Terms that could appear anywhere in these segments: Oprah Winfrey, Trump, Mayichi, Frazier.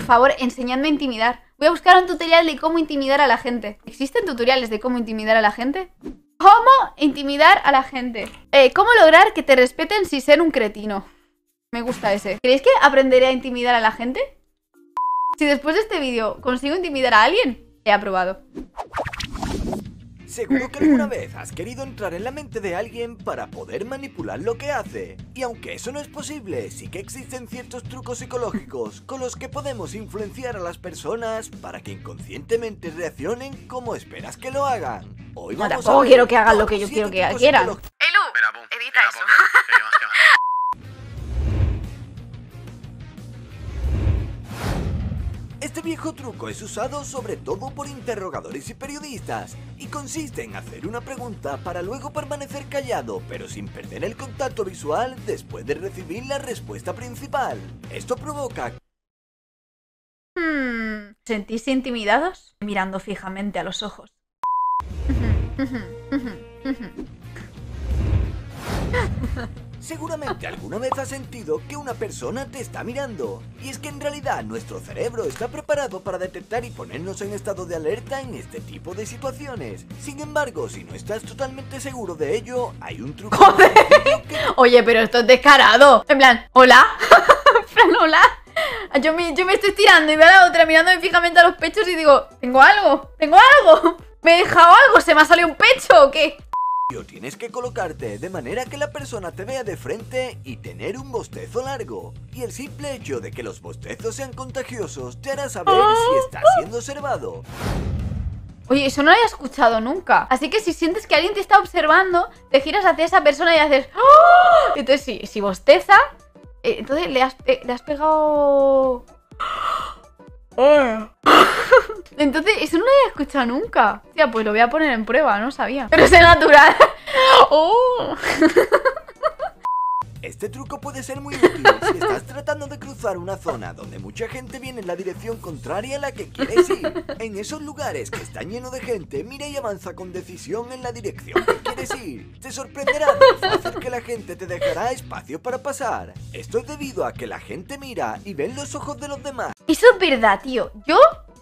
Por favor, enseñadme a intimidar. Voy a buscar un tutorial de cómo intimidar a la gente. ¿Existen tutoriales de cómo intimidar a la gente? ¿Cómo intimidar a la gente? ¿Cómo lograr que te respeten sin ser un cretino? Me gusta ese. ¿Creéis que aprenderé a intimidar a la gente? Si después de este vídeo consigo intimidar a alguien, he aprobado. Seguro que alguna vez has querido entrar en la mente de alguien para poder manipular lo que hace. Y aunque eso no es posible, sí que existen ciertos trucos psicológicos con los que podemos influenciar a las personas para que inconscientemente reaccionen como esperas que lo hagan. Hoy vamos tampoco a quiero que hagan lo que yo quiero que quieran. ¡Elu! Edita eso. Este viejo truco es usado sobre todo por interrogadores y periodistas y consiste en hacer una pregunta para luego permanecer callado pero sin perder el contacto visual después de recibir la respuesta principal. Esto provoca... ¿Sentirse intimidados? Mirando fijamente a los ojos. Seguramente alguna vez has sentido que una persona te está mirando. Y es que en realidad nuestro cerebro está preparado para detectar y ponernos en estado de alerta en este tipo de situaciones. Sin embargo, si no estás totalmente seguro de ello, hay un truco... ¡Joder! Que... Oye, pero esto es descarado. En plan, ¿hola? Fran, ¿hola? Yo me estoy estirando y veo a la otra mirándome fijamente a los pechos y digo, ¿tengo algo? ¿Tengo algo? ¿Me he dejado algo? ¿Se me ha salido un pecho o qué? Tienes que colocarte de manera que la persona te vea de frente y tener un bostezo largo. Y el simple hecho de que los bostezos sean contagiosos te hará saber si estás siendo observado. Oye, eso no lo había escuchado nunca. Así que si sientes que alguien te está observando, te giras hacia esa persona y haces ¡oh! Entonces si bosteza, entonces le has pegado... Entonces, eso no lo había escuchado nunca. Tía, pues lo voy a poner en prueba, no sabía. Pero es natural. Oh. Este truco puede ser muy útil si estás tratando de cruzar una zona donde mucha gente viene en la dirección contraria a la que quieres ir. En esos lugares que están llenos de gente, mira y avanza con decisión en la dirección que quieres ir. Te sorprenderá de lo fácil que la gente te dejará espacio para pasar. Esto es debido a que la gente mira y ve los ojos de los demás. Eso es verdad, tío. Yo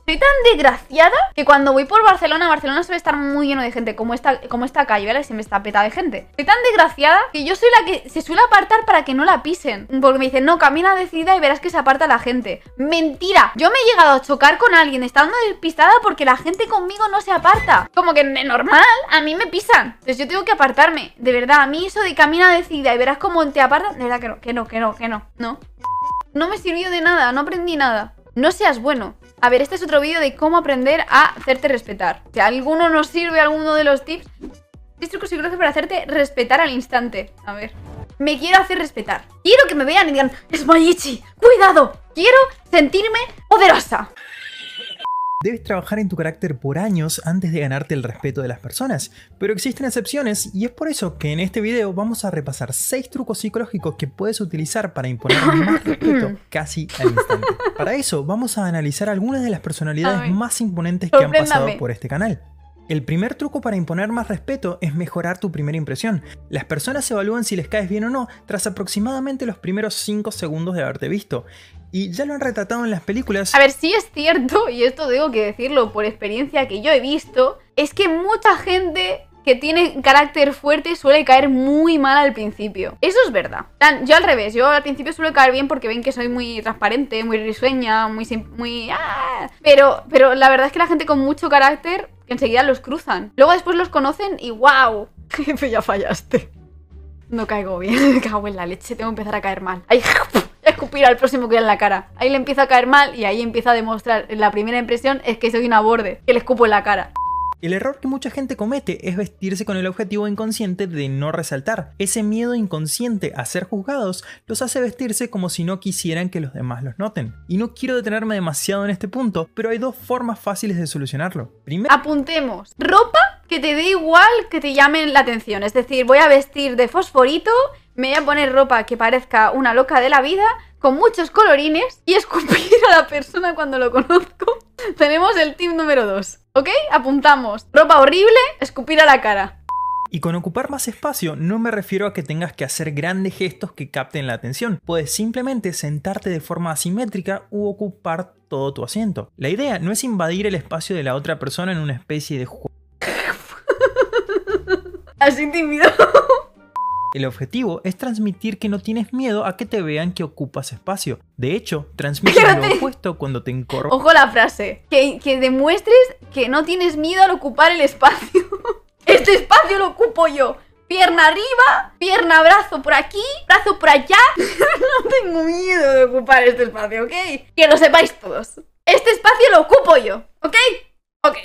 soy tan desgraciada que cuando voy por Barcelona, suele estar muy lleno de gente, como esta calle, ¿vale? Siempre está peta de gente. Soy tan desgraciada que yo soy la que se suele apartar para que no la pisen. Porque me dicen, no, camina decidida y verás que se aparta la gente. ¡Mentira! Yo me he llegado a chocar con alguien estando despistada porque la gente conmigo no se aparta. Como que normal, a mí me pisan. Entonces yo tengo que apartarme. De verdad, a mí eso de camina decidida y verás cómo te apartan, de verdad que no, No. No me sirvió de nada, no aprendí nada. No seas bueno. A ver, este es otro vídeo de cómo aprender a hacerte respetar. Si a alguno nos sirve alguno de los tips, es truco psicológico para hacerte respetar al instante. A ver. Me quiero hacer respetar. Quiero que me vean y digan, ¡es Mayichi! ¡Cuidado! Quiero sentirme poderosa. Debes trabajar en tu carácter por años antes de ganarte el respeto de las personas, pero existen excepciones y es por eso que en este video vamos a repasar 6 trucos psicológicos que puedes utilizar para imponer más respeto casi al instante. Para eso vamos a analizar algunas de las personalidades más imponentes que han pasado por este canal. El primer truco para imponer más respeto es mejorar tu primera impresión. Las personas evalúan si les caes bien o no tras aproximadamente los primeros 5 segundos de haberte visto. Y ya lo han retratado en las películas. A ver, sí es cierto, y esto tengo que decirlo por experiencia que yo he visto, es que mucha gente que tiene carácter fuerte suele caer muy mal al principio. Eso es verdad. Yo al revés, yo al principio suelo caer bien porque ven que soy muy transparente, muy risueña, muy pero la verdad es que la gente con mucho carácter enseguida los cruzan. Luego después los conocen y ¡wow! Jefe, ya fallaste. No caigo bien, me cago en la leche, tengo que empezar a caer mal. ¡Ay! Escupir al próximo que hay en la cara. Ahí le empieza a caer mal y ahí empieza a demostrar. La primera impresión es que soy una borde, que le escupo en la cara. El error que mucha gente comete es vestirse con el objetivo inconsciente de no resaltar. Ese miedo inconsciente a ser juzgados los hace vestirse como si no quisieran que los demás los noten. Y no quiero detenerme demasiado en este punto, pero hay 2 formas fáciles de solucionarlo. Primero, apuntemos. Ropa que te dé igual que te llamen la atención. Es decir, voy a vestir de fosforito, me voy a poner ropa que parezca una loca de la vida, con muchos colorines y escupir a la persona cuando lo conozco. Tenemos el tip número 2, ¿ok? Apuntamos. Ropa horrible, escupir a la cara. Y con ocupar más espacio no me refiero a que tengas que hacer grandes gestos que capten la atención. Puedes simplemente sentarte de forma asimétrica u ocupar todo tu asiento. La idea no es invadir el espacio de la otra persona en una especie de juego. Así intimidado. El objetivo es transmitir que no tienes miedo a que te vean que ocupas espacio. De hecho, transmites lo opuesto cuando te encorvas. Ojo la frase. Que demuestres que no tienes miedo al ocupar el espacio. Este espacio lo ocupo yo. Pierna arriba, pierna, brazo por aquí, brazo por allá. No tengo miedo de ocupar este espacio, ¿ok? Que lo sepáis todos. Este espacio lo ocupo yo, ¿ok? Ok.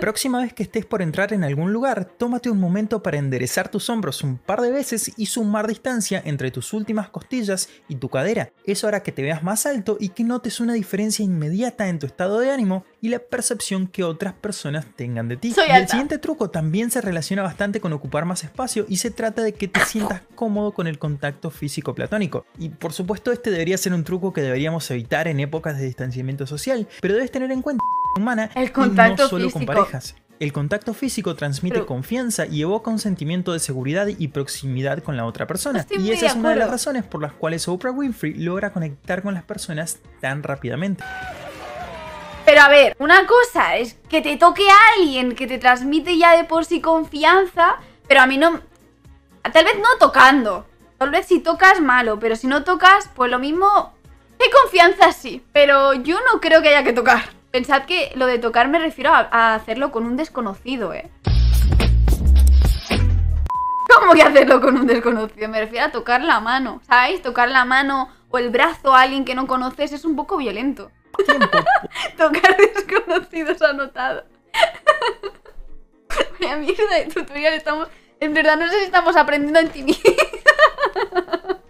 Próxima vez que estés por entrar en algún lugar, tómate un momento para enderezar tus hombros un par de veces y sumar distancia entre tus últimas costillas y tu cadera. Eso hará que te veas más alto y que notes una diferencia inmediata en tu estado de ánimo y la percepción que otras personas tengan de ti. Soy alta. El siguiente truco también se relaciona bastante con ocupar más espacio y se trata de que te sientas cómodo con el contacto físico platónico. Y por supuesto este debería ser un truco que deberíamos evitar en épocas de distanciamiento social, pero debes tener en cuenta humana el contacto y no solo físico. Con parejas. El contacto físico transmite confianza y evoca un sentimiento de seguridad y proximidad con la otra persona. Y esa es una de las razones por las cuales Oprah Winfrey logra conectar con las personas tan rápidamente. Pero a ver, una cosa es que te toque a alguien que te transmite ya de por sí confianza, pero a mí no... Tal vez no tocando. Tal vez si tocas malo, pero si no tocas, pues lo mismo... Hay confianza sí, pero yo no creo que haya que tocar. Pensad que lo de tocar me refiero a hacerlo con un desconocido, ¿eh? ¿Cómo que hacerlo con un desconocido? Me refiero a tocar la mano, ¿sabéis? Tocar la mano o el brazo a alguien que no conoces es un poco violento. Tocar desconocidos anotado. Vaya mierda de tutorial estamos... En verdad no sé si estamos aprendiendo a intimidar. En verdad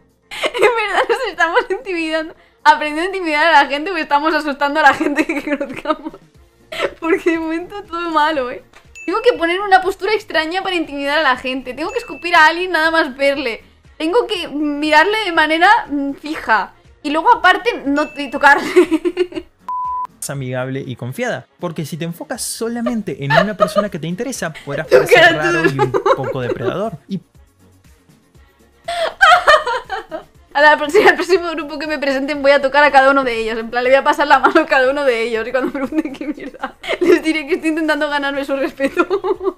nos estamos intimidando. Aprendiendo a intimidar a la gente porque estamos asustando a la gente que conozcamos. Porque de momento todo malo, ¿eh? Tengo que poner una postura extraña para intimidar a la gente. Tengo que escupir a alguien nada más verle. Tengo que mirarle de manera fija. Y luego aparte no tocarle. Amigable y confiada. Porque si te enfocas solamente en una persona que te interesa, podrás parecer raro y un poco depredador. Y al próximo grupo que me presenten voy a tocar a cada uno de ellos. En plan, le voy a pasar la mano a cada uno de ellos. Y cuando me pregunten qué mierda, les diré que estoy intentando ganarme su respeto.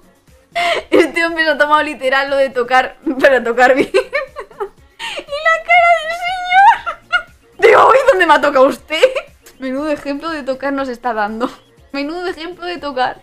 Este hombre se ha tomado literal lo de tocar para tocar bien. Y la cara del señor. Digo, ¿y dónde me ha tocado usted? Menudo ejemplo de tocar nos está dando. Menudo ejemplo de tocar.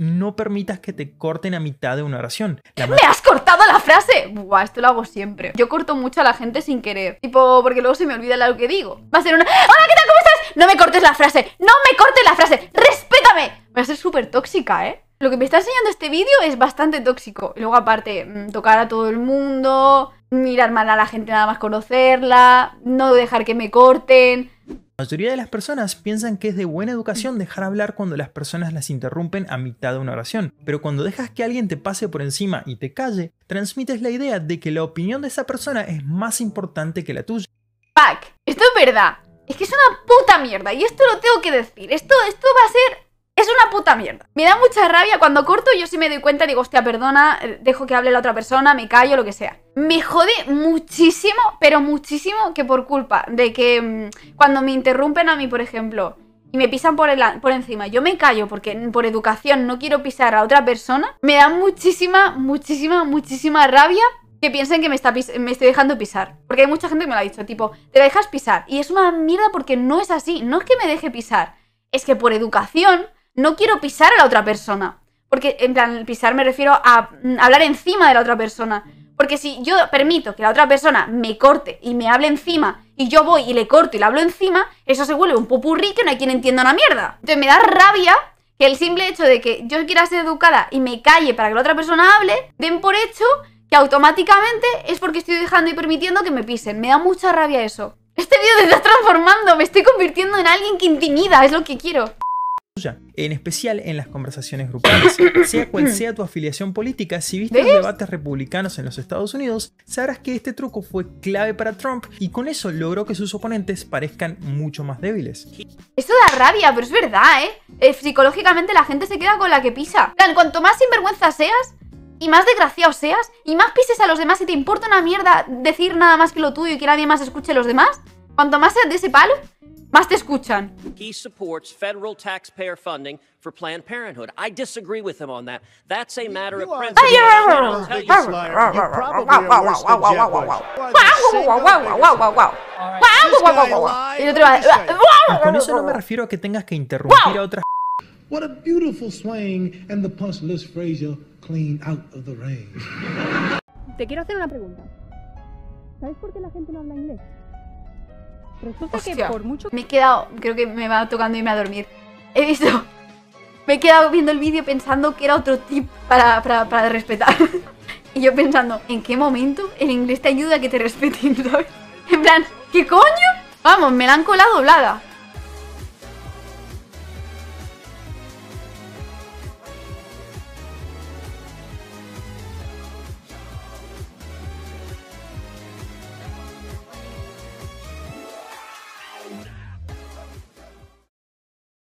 No permitas que te corten a mitad de una oración. ¡Me has cortado la frase! Buah, esto lo hago siempre. Yo corto mucho a la gente sin querer. Tipo, porque luego se me olvida lo que digo. Va a ser una... ¡Hola, qué tal, cómo estás! ¡No me cortes la frase! ¡No me cortes la frase! ¡Respétame! Va a ser súper tóxica, ¿eh? Lo que me está enseñando este vídeo es bastante tóxico. Y luego, aparte, tocar a todo el mundo, mirar mal a la gente nada más conocerla, no dejar que me corten... La mayoría de las personas piensan que es de buena educación dejar hablar cuando las personas las interrumpen a mitad de una oración, pero cuando dejas que alguien te pase por encima y te calle, transmites la idea de que la opinión de esa persona es más importante que la tuya. Fuck, esto es verdad, es que es una puta mierda y esto lo tengo que decir, esto va a ser... Es una puta mierda. Me da mucha rabia cuando corto, yo sí me doy cuenta, digo, hostia, perdona, dejo que hable la otra persona, me callo, lo que sea. Me jode muchísimo, pero muchísimo, que por culpa de que cuando me interrumpen a mí, por ejemplo, y me pisan por encima, yo me callo porque por educación no quiero pisar a otra persona, me da muchísima, muchísima, muchísima rabia que piensen que me estoy dejando pisar. Porque hay mucha gente que me lo ha dicho, tipo, te la dejas pisar. Y es una mierda porque no es así, no es que me deje pisar, es que por educación... No quiero pisar a la otra persona. Porque, en plan, pisar me refiero a hablar encima de la otra persona. Porque si yo permito que la otra persona me corte y me hable encima, y yo voy y le corto y le hablo encima, eso se vuelve un popurrí que no hay quien entienda una mierda. Entonces me da rabia que el simple hecho de que yo quiera ser educada y me calle para que la otra persona hable, den por hecho que automáticamente es porque estoy dejando y permitiendo que me pisen. Me da mucha rabia eso. Este vídeo te está transformando, me estoy convirtiendo en alguien que intimida, es lo que quiero. En especial en las conversaciones grupales. Sea cual sea tu afiliación política, si viste los debates republicanos en los Estados Unidos, sabrás que este truco fue clave para Trump y con eso logró que sus oponentes parezcan mucho más débiles. Esto da rabia, pero es verdad, ¿eh? Psicológicamente la gente se queda con la que pisa. Cuanto más sinvergüenza seas, y más desgraciado seas, y más pises a los demás y te importa una mierda decir nada más que lo tuyo y que nadie más escuche a los demás, cuanto más seas de ese palo, más te escuchan. He supports federal taxpayer funding for Planned Parenthood. I disagree with him on that. That's a matter of principle. Con eso no me refiero a que tengas que interrumpir a otras. What a beautiful swing and the punch lifts Frazier clean out of the rain. Te quiero hacer una pregunta. ¿Sabes por qué la gente no habla inglés? Resulta que por mucho... Me he quedado... Creo que me va tocando irme a dormir. He visto... Me he quedado viendo el vídeo pensando que era otro tip para respetar. Y yo pensando, ¿en qué momento el inglés te ayuda a que te respeten? ¿Sabes? En plan, ¿qué coño? Vamos, me la han colado doblada.